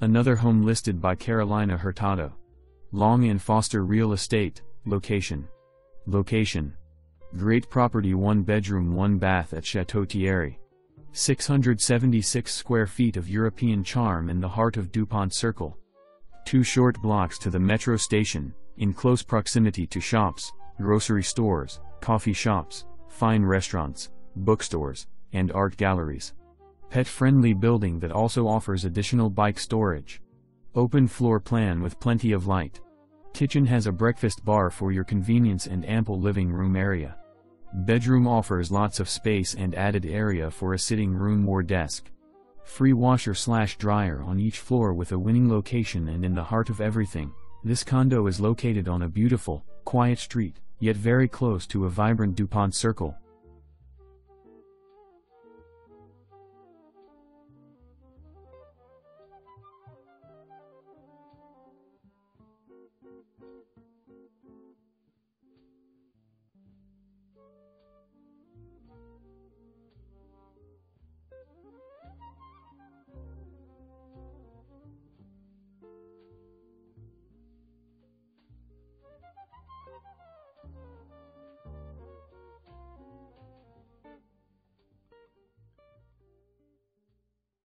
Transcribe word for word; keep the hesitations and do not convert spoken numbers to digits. Another home listed by Carolina Hurtado. Long and Foster Real Estate. Location. Location. Great property, one bedroom, one bath at Chateau Thierry. six hundred seventy-six square feet of European charm in the heart of DuPont Circle. Two short blocks to the metro station, in close proximity to shops, grocery stores, coffee shops, fine restaurants, bookstores, and art galleries. Pet-friendly building that also offers additional bike storage. Open floor plan with plenty of light. Kitchen has a breakfast bar for your convenience and ample living room area. Bedroom offers lots of space and added area for a sitting room or desk. Free washer slash dryer on each floor with a winning location and in the heart of everything. This condo is located on a beautiful, quiet street, yet very close to a vibrant DuPont Circle.